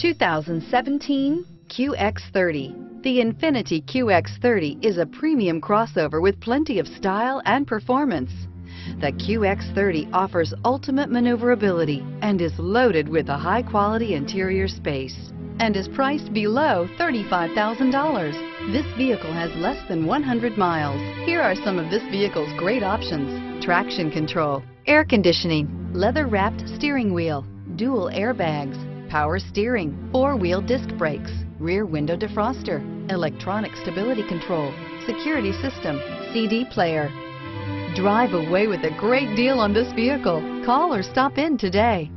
2017 QX30. The Infiniti QX30 is a premium crossover with plenty of style and performance. The QX30 offers ultimate maneuverability and is loaded with a high-quality interior space and is priced below $35,000. This vehicle has less than 100 miles. Here are some of this vehicle's great options: traction control, air conditioning, leather-wrapped steering wheel, dual airbags, power steering, four-wheel disc brakes, rear window defroster, electronic stability control, security system, CD player. Drive away with a great deal on this vehicle. Call or stop in today.